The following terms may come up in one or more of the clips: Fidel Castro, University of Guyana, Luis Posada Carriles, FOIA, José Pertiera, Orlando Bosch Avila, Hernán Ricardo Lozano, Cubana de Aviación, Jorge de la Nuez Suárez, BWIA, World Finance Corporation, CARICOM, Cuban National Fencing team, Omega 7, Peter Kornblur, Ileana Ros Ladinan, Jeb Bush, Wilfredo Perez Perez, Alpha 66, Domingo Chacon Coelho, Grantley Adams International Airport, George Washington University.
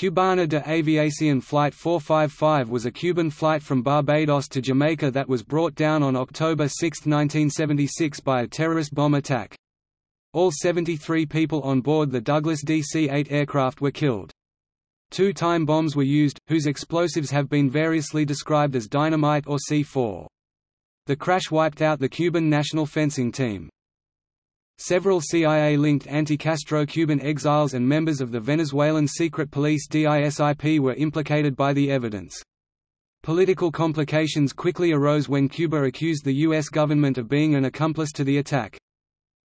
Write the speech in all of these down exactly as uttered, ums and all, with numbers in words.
Cubana de Aviación Flight four five five was a Cuban flight from Barbados to Jamaica that was brought down on October sixth nineteen seventy-six by a terrorist bomb attack. All seventy-three people on board the Douglas D C eight aircraft were killed. Two time bombs were used, whose explosives have been variously described as dynamite or C four. The crash wiped out the Cuban National Fencing team. Several C I A-linked anti-Castro Cuban exiles and members of the Venezuelan secret police D I S I P were implicated by the evidence. Political complications quickly arose when Cuba accused the U S government of being an accomplice to the attack.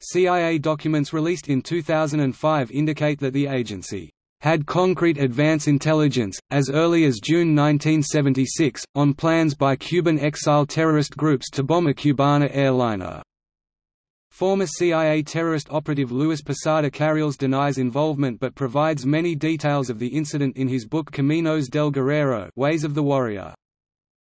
C I A documents released in two thousand five indicate that the agency had concrete advance intelligence, as early as June nineteen seventy-six, on plans by Cuban exile terrorist groups to bomb a Cubana airliner. Former C I A terrorist operative Luis Posada Carriles denies involvement but provides many details of the incident in his book Caminos del Guerrero, Ways of the Warrior.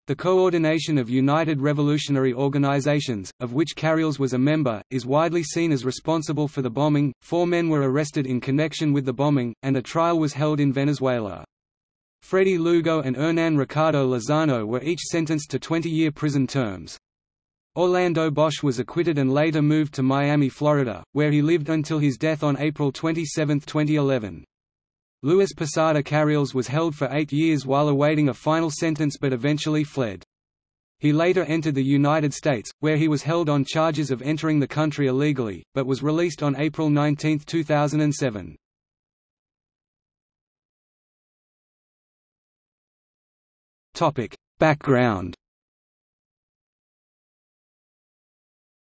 The coordination of United Revolutionary Organizations, of which Carriles was a member, is widely seen as responsible for the bombing. Four men were arrested in connection with the bombing, and a trial was held in Venezuela. Freddy Lugo and Hernán Ricardo Lozano were each sentenced to twenty-year prison terms. Orlando Bosch was acquitted and later moved to Miami, Florida, where he lived until his death on April twenty-seventh twenty eleven. Luis Posada Carriles was held for eight years while awaiting a final sentence but eventually fled. He later entered the United States, where he was held on charges of entering the country illegally, but was released on April nineteenth two thousand seven. Background.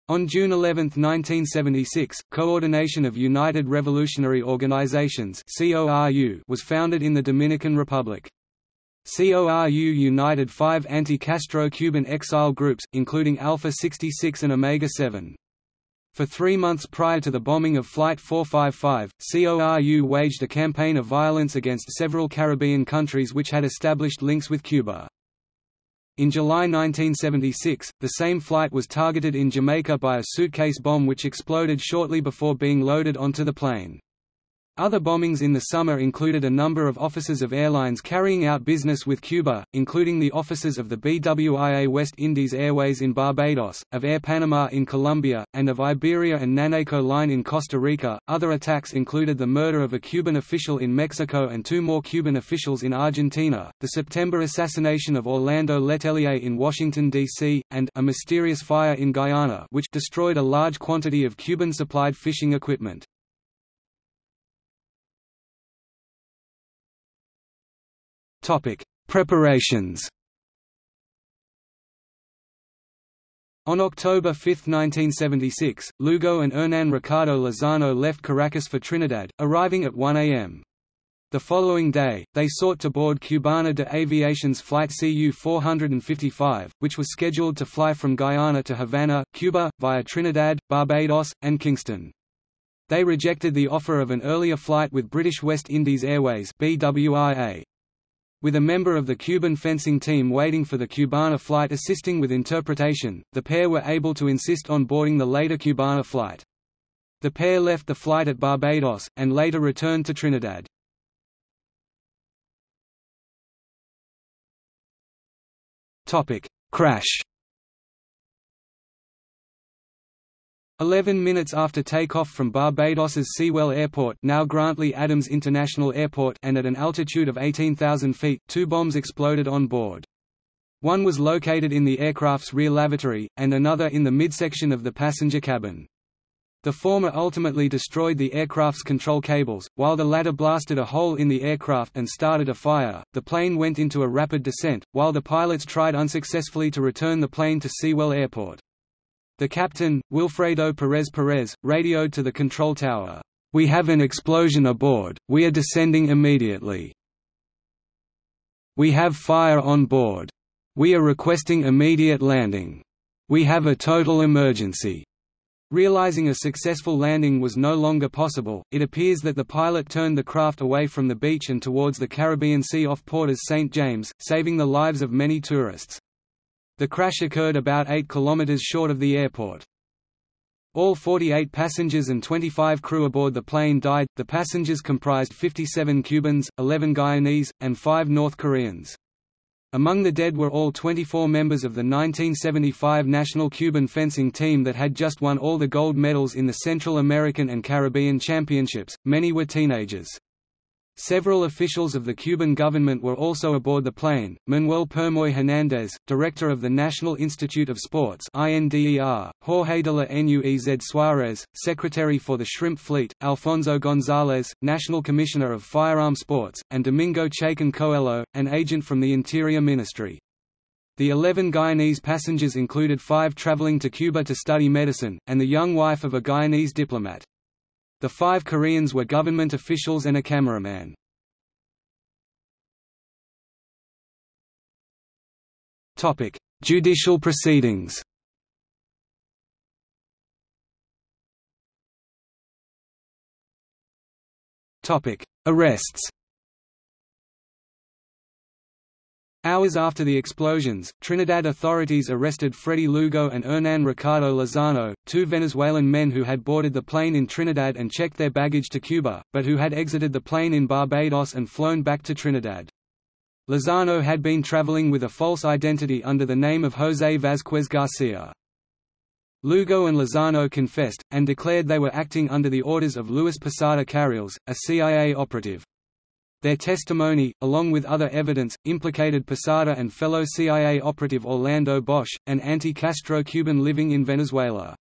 On June eleventh nineteen seventy-six, Coordination of United Revolutionary Organizations (C O R U) was founded in the Dominican Republic. C O R U united five anti-Castro Cuban exile groups, including Alpha sixty-six and Omega seven. For three months prior to the bombing of Flight four five five, C O R U waged a campaign of violence against several Caribbean countries which had established links with Cuba. In July nineteen seventy-six, the same flight was targeted in Jamaica by a suitcase bomb which exploded shortly before being loaded onto the plane. Other bombings in the summer included a number of offices of airlines carrying out business with Cuba, including the offices of the B W I A West Indies Airways in Barbados, of Air Panama in Colombia, and of Iberia and Naneco Line in Costa Rica. Other attacks included the murder of a Cuban official in Mexico and two more Cuban officials in Argentina, the September assassination of Orlando Letelier in Washington, D C, and a mysterious fire in Guyana which destroyed a large quantity of Cuban-supplied fishing equipment. Preparations. On October fifth nineteen seventy-six, Lugo and Hernán Ricardo Lozano left Caracas for Trinidad, arriving at one A M The following day, they sought to board Cubana de Aviación's flight C U four fifty-five, which was scheduled to fly from Guyana to Havana, Cuba, via Trinidad, Barbados, and Kingston. They rejected the offer of an earlier flight with British West Indies Airways (B W I A). With a member of the Cuban fencing team waiting for the Cubana flight assisting with interpretation, the pair were able to insist on boarding the later Cubana flight. The pair left the flight at Barbados, and later returned to Trinidad. Crash. Eleven minutes after takeoff from Barbados's Sewell Airport, now Grantley Adams International Airport, and at an altitude of eighteen thousand feet, two bombs exploded on board. One was located in the aircraft's rear lavatory, and another in the midsection of the passenger cabin. The former ultimately destroyed the aircraft's control cables, while the latter blasted a hole in the aircraft and started a fire. The plane went into a rapid descent, while the pilots tried unsuccessfully to return the plane to Sewell Airport. The captain, Wilfredo Perez Perez, radioed to the control tower, "We have an explosion aboard, we are descending immediately. We have fire on board. We are requesting immediate landing. We have a total emergency." Realizing a successful landing was no longer possible, it appears that the pilot turned the craft away from the beach and towards the Caribbean Sea off Porters Saint James, saving the lives of many tourists. The crash occurred about eight kilometers short of the airport. All forty-eight passengers and twenty-five crew aboard the plane died. The passengers comprised fifty-seven Cubans, eleven Guyanese, and five North Koreans. Among the dead were all twenty-four members of the nineteen seventy-five national Cuban fencing team that had just won all the gold medals in the Central American and Caribbean Championships. Many were teenagers. Several officials of the Cuban government were also aboard the plane. Manuel Permoy-Hernández, director of the National Institute of Sports (I N D E R), Jorge de la Nuez Suárez, secretary for the Shrimp Fleet, Alfonso González, national commissioner of firearm sports, and Domingo Chacon Coelho, an agent from the Interior Ministry. The eleven Guyanese passengers included five traveling to Cuba to study medicine, and the young wife of a Guyanese diplomat. The five Koreans were government officials and a cameraman. Topic: Judicial proceedings. Topic: Arrests. Hours after the explosions, Trinidad authorities arrested Freddy Lugo and Hernán Ricardo Lozano, two Venezuelan men who had boarded the plane in Trinidad and checked their baggage to Cuba, but who had exited the plane in Barbados and flown back to Trinidad. Lozano had been traveling with a false identity under the name of José Vázquez García. Lugo and Lozano confessed, and declared they were acting under the orders of Luis Posada Carriles, a C I A operative. Their testimony, along with other evidence, implicated Posada and fellow C I A operative Orlando Bosch, an anti-Castro Cuban living in Venezuela.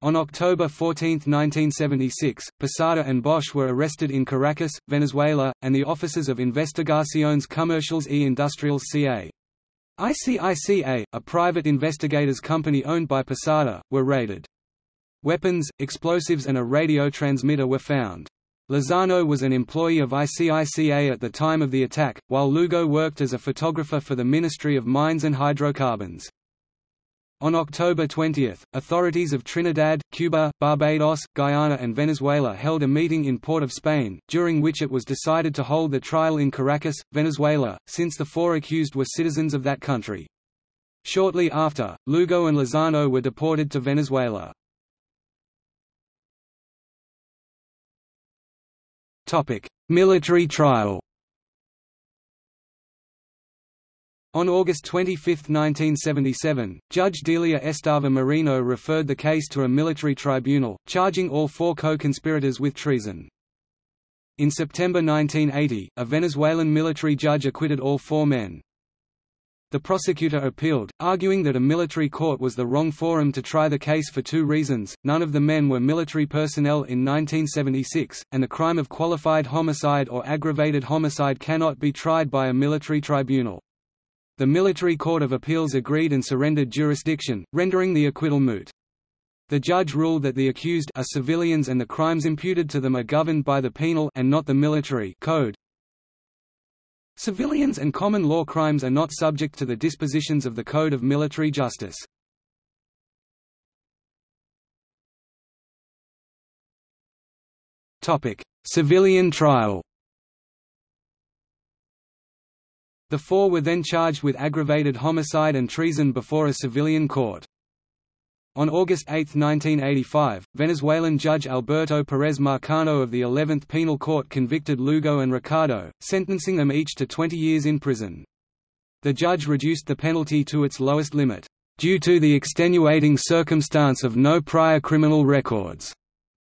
On October fourteenth nineteen seventy-six, Posada and Bosch were arrested in Caracas, Venezuela, and the offices of Investigaciones Comerciales y Industriales C A I C I C A, a private investigators company owned by Posada, were raided. Weapons, explosives and a radio transmitter were found. Lozano was an employee of I C I C A at the time of the attack, while Lugo worked as a photographer for the Ministry of Mines and Hydrocarbons. On October twentieth, authorities of Trinidad, Cuba, Barbados, Guyana and Venezuela held a meeting in Port of Spain, during which it was decided to hold the trial in Caracas, Venezuela, since the four accused were citizens of that country. Shortly after, Lugo and Lozano were deported to Venezuela. Topic: Military trial. On August twenty-fifth nineteen seventy-seven, Judge Delia Estava Marino referred the case to a military tribunal, charging all four co-conspirators with treason. In September nineteen eighty, a Venezuelan military judge acquitted all four men. The prosecutor appealed, arguing that a military court was the wrong forum to try the case for two reasons: none of the men were military personnel in nineteen seventy-six, and the crime of qualified homicide or aggravated homicide cannot be tried by a military tribunal. The Military Court of Appeals agreed and surrendered jurisdiction, rendering the acquittal moot. The judge ruled that the accused are civilians and the crimes imputed to them are governed by the penal and not the military code. Civilians and common law crimes are not subject to the dispositions of the Code of Military Justice. Topic: Civilian trial. The four were then charged with aggravated homicide and treason before a civilian court. On August eighth nineteen eighty-five, Venezuelan Judge Alberto Pérez Marcano of the eleventh Penal Court convicted Lugo and Ricardo, sentencing them each to twenty years in prison. The judge reduced the penalty to its lowest limit, due to the extenuating circumstance of no prior criminal records.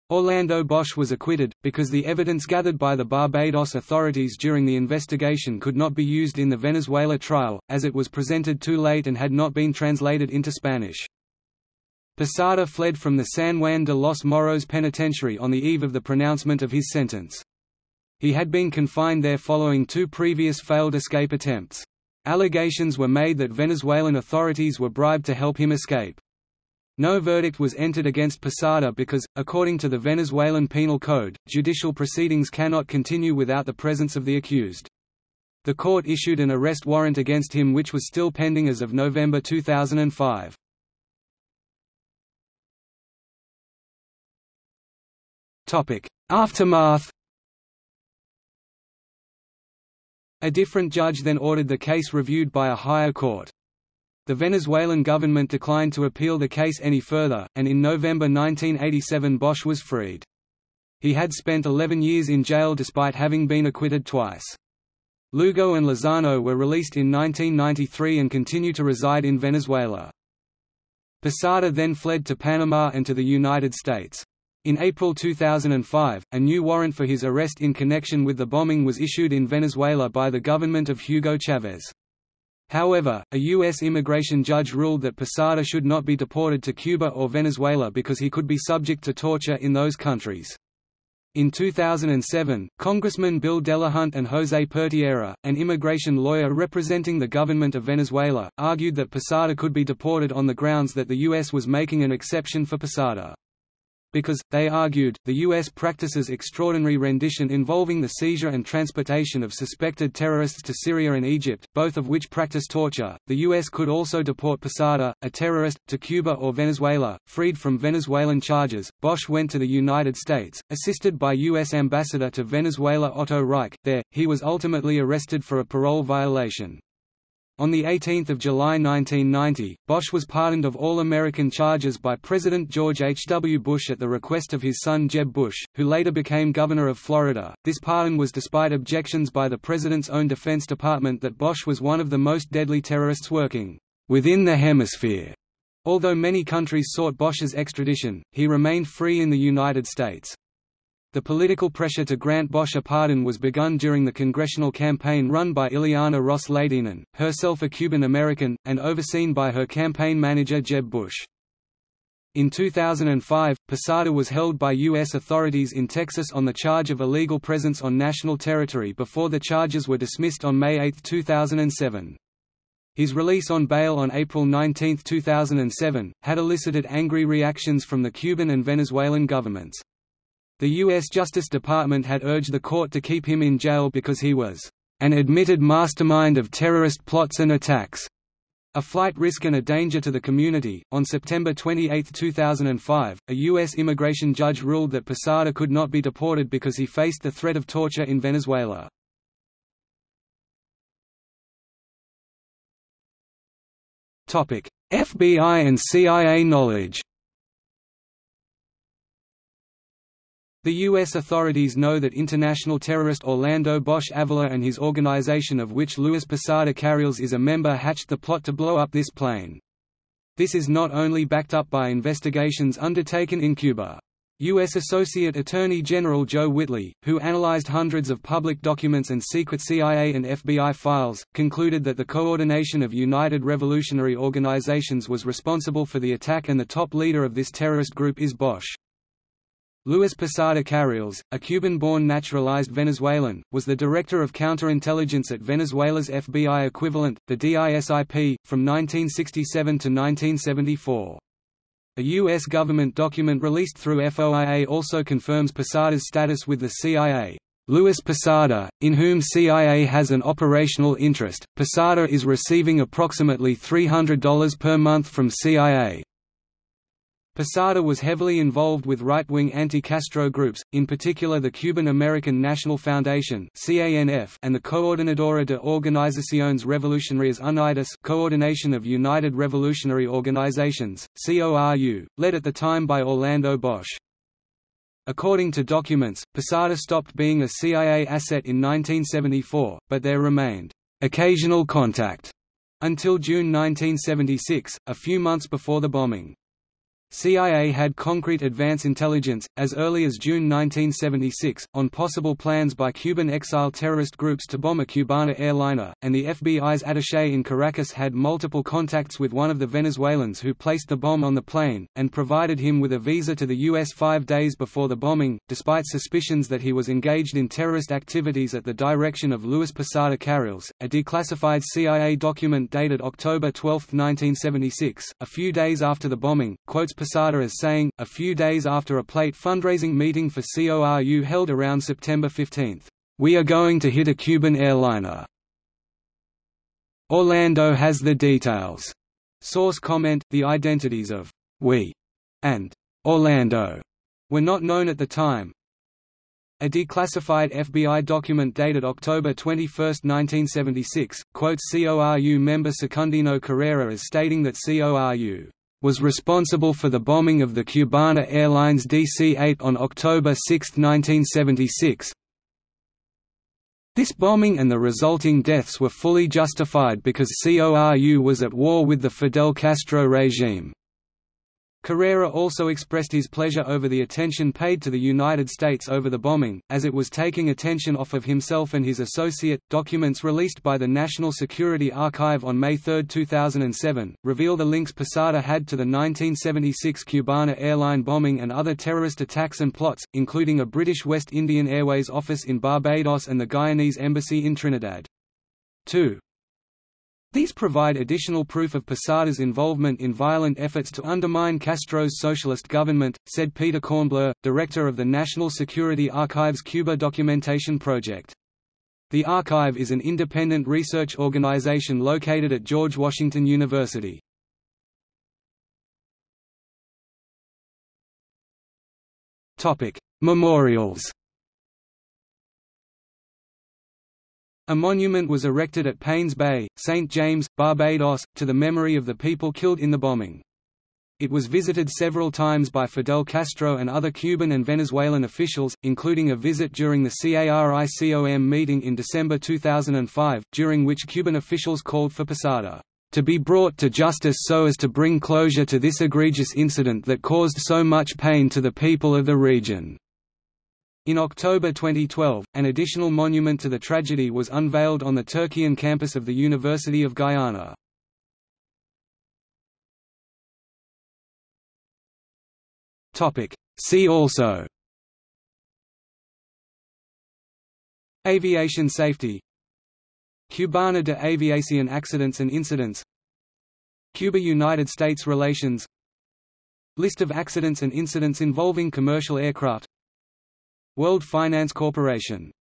Orlando Bosch was acquitted, because the evidence gathered by the Barbados authorities during the investigation could not be used in the Venezuela trial, as it was presented too late and had not been translated into Spanish. Posada fled from the San Juan de los Moros penitentiary on the eve of the pronouncement of his sentence. He had been confined there following two previous failed escape attempts. Allegations were made that Venezuelan authorities were bribed to help him escape. No verdict was entered against Posada because, according to the Venezuelan Penal Code, judicial proceedings cannot continue without the presence of the accused. The court issued an arrest warrant against him which was still pending as of November two thousand five. Aftermath. A different judge then ordered the case reviewed by a higher court. The Venezuelan government declined to appeal the case any further, and in November nineteen eighty-seven Bosch was freed. He had spent eleven years in jail despite having been acquitted twice. Lugo and Lozano were released in nineteen ninety-three and continue to reside in Venezuela. Posada then fled to Panama and to the United States. In April two thousand five, a new warrant for his arrest in connection with the bombing was issued in Venezuela by the government of Hugo Chavez. However, a U S immigration judge ruled that Posada should not be deported to Cuba or Venezuela because he could be subject to torture in those countries. In two thousand seven, Congressman Bill Delahunt and José Pertiera, an immigration lawyer representing the government of Venezuela, argued that Posada could be deported on the grounds that the U S was making an exception for Posada. Because, they argued, the U S practices extraordinary rendition involving the seizure and transportation of suspected terrorists to Syria and Egypt, both of which practice torture. The U S could also deport Posada, a terrorist, to Cuba or Venezuela. Freed from Venezuelan charges, Bosch went to the United States, assisted by U S ambassador to Venezuela Otto Reich. There, he was ultimately arrested for a parole violation. On the eighteenth of July nineteen ninety, Bosch was pardoned of all American charges by President George H W Bush at the request of his son Jeb Bush, who later became governor of Florida. This pardon was despite objections by the president's own Defense Department that Bosch was one of the most deadly terrorists working within the hemisphere. Although many countries sought Bosch's extradition, he remained free in the United States. The political pressure to grant Bosch a pardon was begun during the congressional campaign run by Ileana Ros Ladinan, herself a Cuban-American, and overseen by her campaign manager Jeb Bush. In two thousand five, Posada was held by U S authorities in Texas on the charge of illegal presence on national territory before the charges were dismissed on May eighth two thousand seven. His release on bail on April nineteenth two thousand seven, had elicited angry reactions from the Cuban and Venezuelan governments. The U S Justice Department had urged the court to keep him in jail because he was an admitted mastermind of terrorist plots and attacks, a flight risk and a danger to the community. On September twenty-eighth two thousand five, a U S immigration judge ruled that Posada could not be deported because he faced the threat of torture in Venezuela. Topic: F B I and C I A knowledge. The U S authorities know that international terrorist Orlando Bosch Avila and his organization, of which Luis Posada Carriles is a member, hatched the plot to blow up this plane. This is not only backed up by investigations undertaken in Cuba. U S Associate Attorney General Joe Whitley, who analyzed hundreds of public documents and secret C I A and F B I files, concluded that the coordination of United Revolutionary Organizations was responsible for the attack, and the top leader of this terrorist group is Bosch. Luis Posada Carriles, a Cuban-born naturalized Venezuelan, was the director of counterintelligence at Venezuela's F B I equivalent, the D I S I P, from nineteen sixty-seven to nineteen seventy-four. A U S government document released through F O I A also confirms Posada's status with the C I A. Luis Posada, in whom C I A has an operational interest, Posada is receiving approximately three hundred dollars per month from C I A. Posada was heavily involved with right-wing anti-Castro groups, in particular the Cuban American National Foundation (C A N F) and the Coordinadora de Organizaciones Revolucionarias Unidas (Coordination of United Revolutionary Organizations, C O R U), led at the time by Orlando Bosch. According to documents, Posada stopped being a C I A asset in nineteen seventy-four, but there remained occasional contact until June nineteen seventy-six, a few months before the bombing. C I A had concrete advance intelligence, as early as June nineteen seventy-six, on possible plans by Cuban exile terrorist groups to bomb a Cubana airliner, and the F B I's attaché in Caracas had multiple contacts with one of the Venezuelans who placed the bomb on the plane, and provided him with a visa to the U S five days before the bombing, despite suspicions that he was engaged in terrorist activities at the direction of Luis Posada Carriles. A declassified C I A document dated October twelfth nineteen seventy-six, a few days after the bombing, quotes Posada as saying, a few days after a plate fundraising meeting for C O R U held around September fifteenth, "We are going to hit a Cuban airliner. Orlando has the details." Source comment: the identities of "we" and "Orlando" were not known at the time. A declassified F B I document dated October twenty-first, nineteen seventy-six, quotes C O R U member Secundino Carrera as stating that C O R U was responsible for the bombing of the Cubana Airlines D C eight on October sixth, nineteen seventy-six. This bombing and the resulting deaths were fully justified because C O R U was at war with the Fidel Castro regime. Carrera also expressed his pleasure over the attention paid to the United States over the bombing, as it was taking attention off of himself and his associate. Documents released by the National Security Archive on May third, two thousand seven, reveal the links Posada had to the nineteen seventy-six Cubana airline bombing and other terrorist attacks and plots, including a British West Indian Airways office in Barbados and the Guyanese embassy in Trinidad. two. These provide additional proof of Posada's involvement in violent efforts to undermine Castro's socialist government, said Peter Kornblur, director of the National Security Archive's Cuba Documentation Project. The archive is an independent research organization located at George Washington University. Topic: Memorials. A monument was erected at Paynes Bay, Saint James, Barbados, to the memory of the people killed in the bombing. It was visited several times by Fidel Castro and other Cuban and Venezuelan officials, including a visit during the CARICOM meeting in December two thousand five, during which Cuban officials called for Posada to be brought to justice so as to bring closure to this egregious incident that caused so much pain to the people of the region. In October twenty twelve, an additional monument to the tragedy was unveiled on the Turkian campus of the University of Guyana. See also: Aviation safety, Cubana de Aviación accidents and incidents, Cuba-United States relations, List of accidents and incidents involving commercial aircraft, World Finance Corporation.